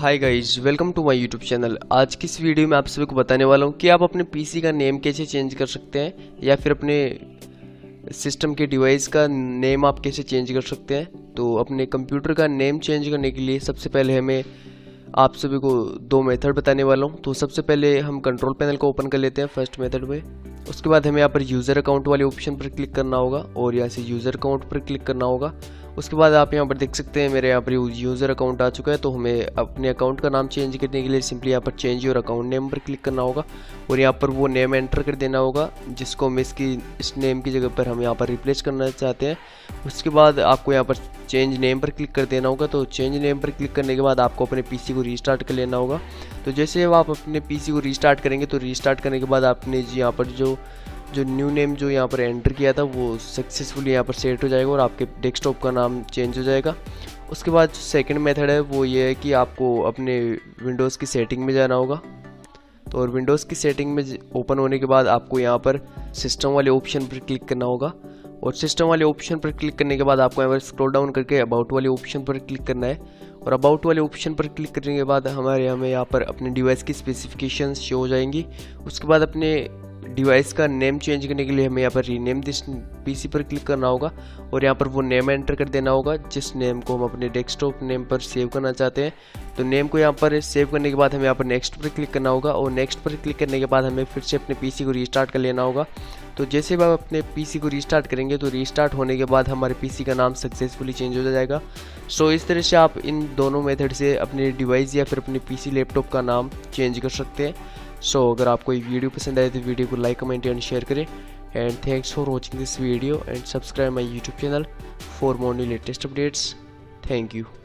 Hi guys, welcome to my YouTube channel. आज की इस वीडियो में आप सभी को बताने वाला हूँ कि आप अपने पीसी का नेम कैसे चेंज कर सकते हैं या फिर अपने सिस्टम के डिवाइस का नेम आप कैसे चेंज कर सकते हैं। तो अपने कंप्यूटर का नेम चेंज करने के लिए सबसे पहले हमें आप सभी को दो मेथड बताने वाला हूँ। तो सबसे पहले हम कंट्रोल पैनल को ओपन कर लेते हैं फर्स्ट मेथड में। उसके बाद हमें यहाँ पर यूज़र अकाउंट वाले ऑप्शन पर क्लिक करना होगा और यहाँ से यूज़र अकाउंट पर क्लिक करना होगा। उसके बाद आप यहाँ पर देख सकते हैं मेरे यहाँ पर यूज़र अकाउंट आ चुका है। तो हमें अपने अकाउंट का नाम चेंज करने के लिए सिंपली यहाँ पर चेंज योर अकाउंट नेम पर क्लिक करना होगा और यहाँ पर वो नेम एंटर कर देना होगा जिसको हम इस नेम की जगह पर हम यहाँ पर रिप्लेस करना चाहते हैं। उसके बाद आपको यहाँ पर चेंज नेम पर क्लिक कर देना होगा। तो चेंज नेम पर क्लिक करने के बाद आपको अपने पीसी को रीस्टार्ट कर लेना होगा। तो जैसे आप अपने पीसी को रीस्टार्ट करेंगे तो रीस्टार्ट करने के बाद आपने यहाँ पर जो न्यू नेम जो यहाँ पर एंटर किया था वो सक्सेसफुली यहाँ पर सेट हो जाएगा और आपके डेस्कटॉप का नाम चेंज हो जाएगा। उसके बाद जो सेकेंड मेथड है वो ये है कि आपको अपने विंडोज़ की सेटिंग में जाना होगा। तो और विंडोज़ की सेटिंग में ओपन होने के बाद आपको यहाँ पर सिस्टम वाले ऑप्शन पर क्लिक करना होगा और सिस्टम वाले ऑप्शन पर क्लिक करने के बाद आपको यहाँ पर स्क्रॉल डाउन करके अबाउट वाले ऑप्शन पर क्लिक करना है और अबाउट वाले ऑप्शन पर क्लिक करने के बाद हमें यहाँ पर अपने डिवाइस की स्पेसिफिकेशन शो हो जाएंगी। उसके बाद अपने डिवाइस का नेम चेंज करने के लिए हमें यहाँ पर रीनेम दिस पीसी पर क्लिक करना होगा और यहाँ पर वो नेम एंटर कर देना होगा जिस नेम को हम अपने डेस्कटॉप नेम पर सेव करना चाहते हैं। तो नेम को यहाँ पर सेव करने के बाद हमें यहाँ पर नेक्स्ट पर क्लिक करना होगा और नेक्स्ट पर क्लिक करने के बाद हमें फिर से अपने पीसी को रीस्टार्ट कर लेना होगा। तो जैसे आप अपने पीसी को रीस्टार्ट करेंगे तो रीस्टार्ट होने के बाद हमारे पीसी का नाम सक्सेसफुली चेंज हो जाएगा। सो इस तरह से आप इन दोनों मेथड से अपने डिवाइस या फिर अपने पीसी लैपटॉप का नाम चेंज कर सकते हैं। सो अगर आपको ये वीडियो पसंद आए तो वीडियो को लाइक, कमेंट एंड शेयर करें। And thanks for watching this video and subscribe my YouTube channel for more new latest updates. Thank you.